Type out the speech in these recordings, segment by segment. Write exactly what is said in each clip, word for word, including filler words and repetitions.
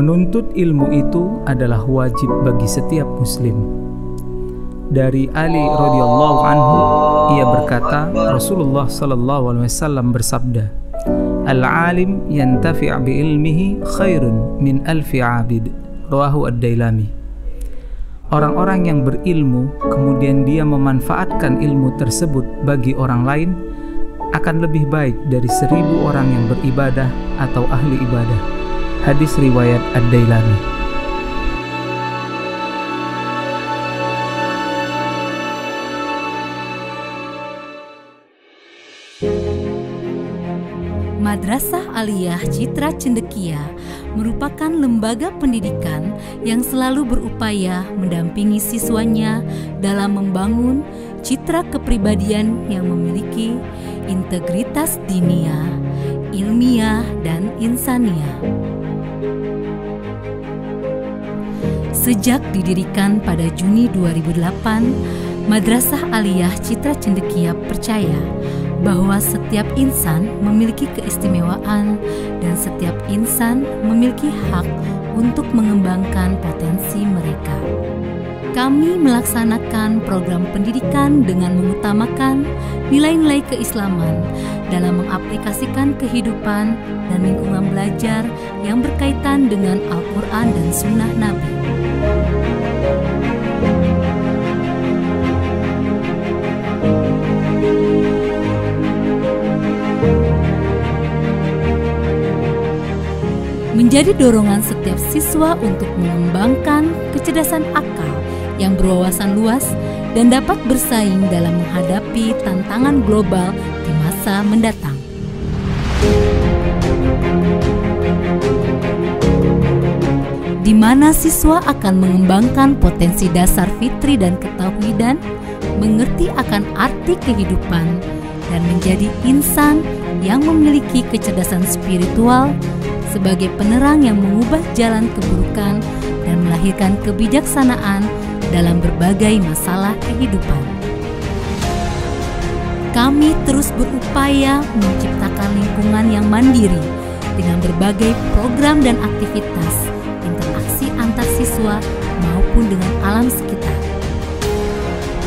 Menuntut ilmu itu adalah wajib bagi setiap muslim. Dari Ali radhiyallahu anhu, ia berkata, Rasulullah sallallahu alaihi wasallam bersabda, "Al-alim yantafi' bi ilmihi khairun min alfi 'abid." Rawahu Ad-Dailami. Orang-orang yang berilmu kemudian dia memanfaatkan ilmu tersebut bagi orang lain akan lebih baik dari seribu orang yang beribadah atau ahli ibadah. Hadis riwayat Ad-Dailami. Madrasah Aliyah Citra Cendekia merupakan lembaga pendidikan yang selalu berupaya mendampingi siswanya dalam membangun citra kepribadian yang memiliki integritas diniyah, ilmiah, dan insaniyah. Sejak didirikan pada Juni dua ribu delapan, Madrasah Aliyah Citra Cendekia percaya bahwa setiap insan memiliki keistimewaan dan setiap insan memiliki hak untuk mengembangkan potensi mereka. Kami melaksanakan program pendidikan dengan mengutamakan nilai-nilai keislaman dalam mengaplikasikan kehidupan dan lingkungan belajar yang berkaitan dengan Al-Qur'an dan Sunnah Nabi. Menjadi dorongan setiap siswa untuk mengembangkan kecerdasan akal yang berwawasan luas dan dapat bersaing dalam menghadapi tantangan global di masa mendatang. Di mana siswa akan mengembangkan potensi dasar fitri dan ketauhidan, mengerti akan arti kehidupan, dan menjadi insan yang memiliki kecerdasan spiritual sebagai penerang yang mengubah jalan keburukan dan melahirkan kebijaksanaan dalam berbagai masalah kehidupan. Kami terus berupaya menciptakan lingkungan yang mandiri dengan berbagai program dan aktivitas, interaksi antar siswa maupun dengan alam sekitar.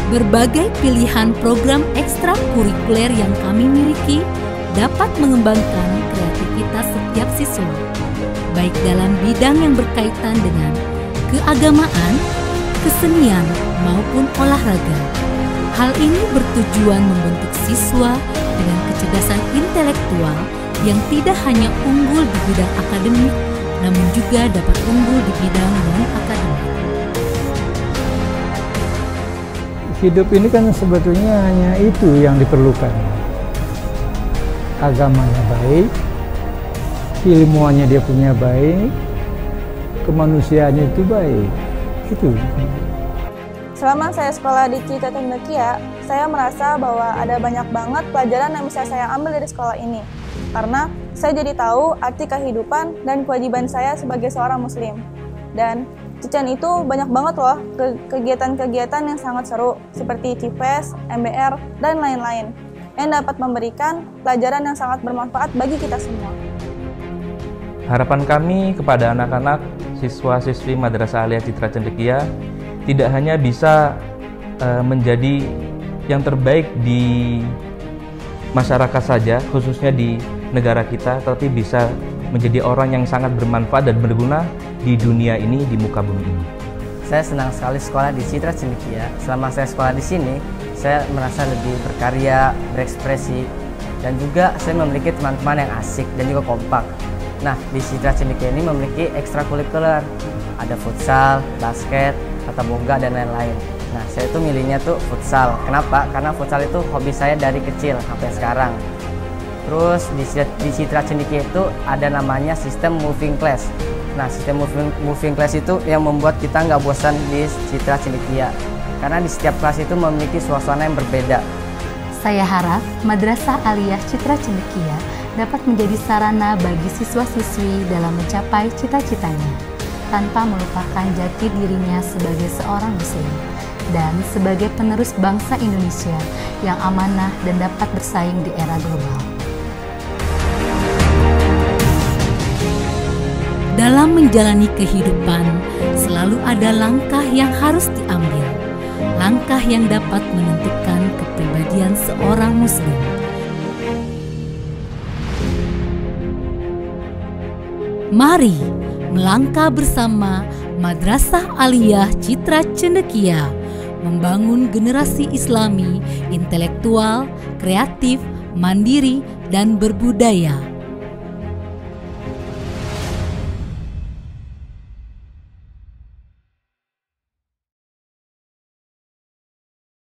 Berbagai pilihan program ekstrakurikuler yang kami miliki dapat mengembangkan kreativitas setiap siswa, baik dalam bidang yang berkaitan dengan keagamaan, kesenian, maupun olahraga. Hal ini bertujuan membentuk siswa dengan kecerdasan intelektual yang tidak hanya unggul di bidang akademik, namun juga dapat unggul di bidang non-akademik. Hidup ini kan sebetulnya hanya itu yang diperlukan. Agamanya baik, ilmuannya dia punya baik, kemanusiaannya itu baik. Itu. Selama saya sekolah di Citra Cendekia, saya merasa bahwa ada banyak banget pelajaran yang bisa saya ambil dari sekolah ini. Karena saya jadi tahu arti kehidupan dan kewajiban saya sebagai seorang muslim. Dan Cicen itu banyak banget loh kegiatan-kegiatan yang sangat seru, seperti CIFES, M B R, dan lain-lain, yang dapat memberikan pelajaran yang sangat bermanfaat bagi kita semua. Harapan kami kepada anak-anak siswa-siswi Madrasah Aliyah Citra Cendekia tidak hanya bisa uh, menjadi yang terbaik di masyarakat saja, khususnya di negara kita, tapi bisa menjadi orang yang sangat bermanfaat dan berguna di dunia ini, di muka bumi ini. Saya senang sekali sekolah di Citra Cendekia. Selama saya sekolah di sini, saya merasa lebih berkarya, berekspresi, dan juga saya memiliki teman-teman yang asik dan juga kompak. Nah, di Citra Cendekia ini memiliki ekstrakurikuler, ada futsal, basket, tata boga, dan lain-lain. Nah, saya itu milihnya tuh futsal. Kenapa? Karena futsal itu hobi saya dari kecil sampai sekarang. Terus di Citra Cendekia itu ada namanya sistem moving class. Nah, sistem moving, moving class itu yang membuat kita nggak bosan di Citra Cendekia. Karena di setiap kelas itu memiliki suasana yang berbeda. Saya harap Madrasah Aliyah Citra Cendekia dapat menjadi sarana bagi siswa-siswi dalam mencapai cita-citanya tanpa melupakan jati dirinya sebagai seorang muslim dan sebagai penerus bangsa Indonesia yang amanah dan dapat bersaing di era global. Dalam menjalani kehidupan, selalu ada langkah yang harus diambil. Langkah yang dapat menentukan kepribadian seorang muslim. Mari melangkah bersama Madrasah Aliyah Citra Cendekia, membangun generasi Islami, intelektual, kreatif, mandiri, dan berbudaya.